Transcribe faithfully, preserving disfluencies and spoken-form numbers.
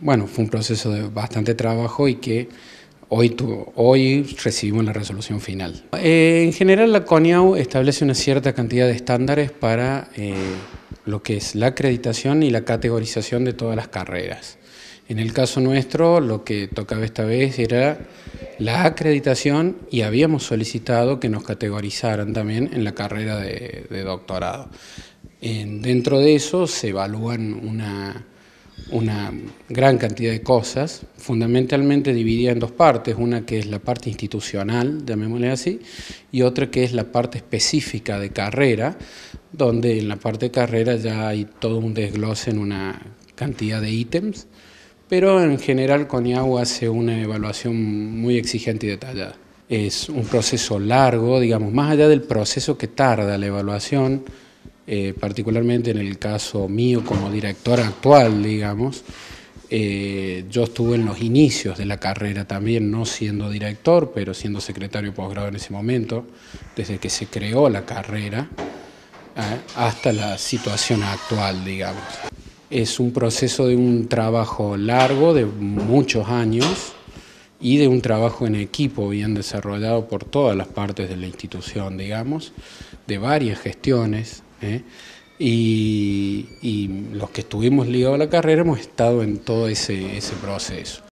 Bueno, fue un proceso de bastante trabajo y que hoy, tu, hoy recibimos la resolución final. Eh, en general, la CONEAU establece una cierta cantidad de estándares para eh, lo que es la acreditación y la categorización de todas las carreras. En el caso nuestro, lo que tocaba esta vez era la acreditación y habíamos solicitado que nos categorizaran también en la carrera de, de doctorado. En, dentro de eso se evalúan una... una gran cantidad de cosas, fundamentalmente dividida en dos partes, una que es la parte institucional, llamémosle así, y otra que es la parte específica de carrera, donde en la parte de carrera ya hay todo un desglose en una cantidad de ítems, pero en general CONEAU hace una evaluación muy exigente y detallada. Es un proceso largo, digamos, más allá del proceso que tarda la evaluación, Eh, particularmente en el caso mío como director actual, digamos, eh, yo estuve en los inicios de la carrera también, no siendo director, pero siendo secretario posgrado en ese momento, desde que se creó la carrera eh, hasta la situación actual, digamos. Es un proceso de un trabajo largo, de muchos años, y de un trabajo en equipo bien desarrollado por todas las partes de la institución, digamos, de varias gestiones, ¿Eh? Y, y los que estuvimos ligados a la carrera hemos estado en todo ese, ese proceso.